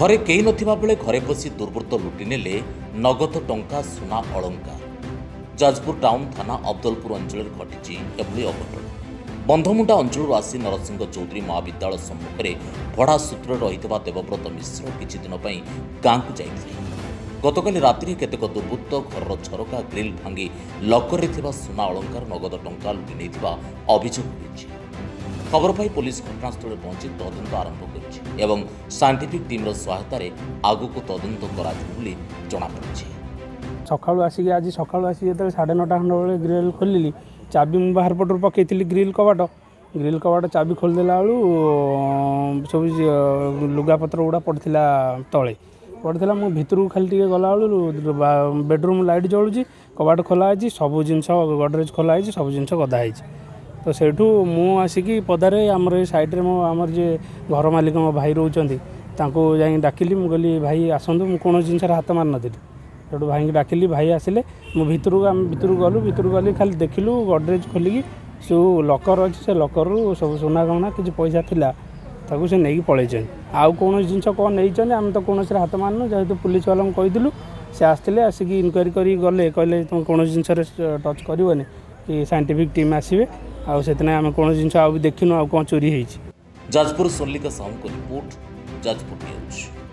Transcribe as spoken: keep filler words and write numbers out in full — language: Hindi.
घरे केही नथिबा बेले घरे बसी दुर्वृत्त लुटि नेले नगद टंका सुना अलंकार। जाजपुर टाउन थाना अब्दुलपुर अंचल घटी अघटन। बंधमुंडा अंचल आसी नरसिंह चौधरी महाविद्यालय सम्मुखें भड़ा सूत्र रही देवव्रत मिश्र किछि दिन पई गांकु जाइथिले। गतकाली राति केतेक दुर्वृत्त घरर झरका ग्रिल भांगी लकरे थिबा सुना अलंकार नगद टंका लुटि नेथिबा अभियोग होइछि। खबर पाई पुलिस घटनास्थल पहुंची तदंत आरंभ करिछि एवं साइंटिफिक टीम सहायतार आगु को तदंत करापड़ी। सकाल आसिक आज सका आसिक साढ़े नौटा खंड बेल ग्रिल खोल चाबी बाहर पटर पकई ग्रिल कबाट ग्रिल कबाट चाबी खोलदेला बेलू सब लुगापतर गुड़ा पड़ता तले पड़ता मुझ भू खाली गला बेडरूम लाइट जलुची कबाट खोलाही सब जिन गडरेज खोलाही सब जिन गदाई तो सेठू मुँह आसिकी पदारे आमर ये सैड्रे मो आमर जे घर मालिक मो भाई रोचान जा डाकिली मुझे कहली भाई आसतु मुझे कौन जिन हाथ मार नी से भाई डाकिली भाई आसिले मुझू आम भर गलु भर गली खाली देखिलु गडरेज खोलिकी सो लकर अच्छे से लकरु सब सोना गहना कि पैसा था ताकू से नहीं पलैन आउ कौन जिन कौन नहीं आम तो कौन हाथ मारन जेहतु पुलिस वाला कहीदूँ से आसते आसिक इनक्वारी करी गले कहले तुम कौन जिन टच करनी कि साइंटिफिक टीम आसवे आउ से आम कौन जिन देखी आउ कौन चोरी होइछि। जाजपुर सोनलिका साहू को रिपोर्ट, जाजपुर न्यूज।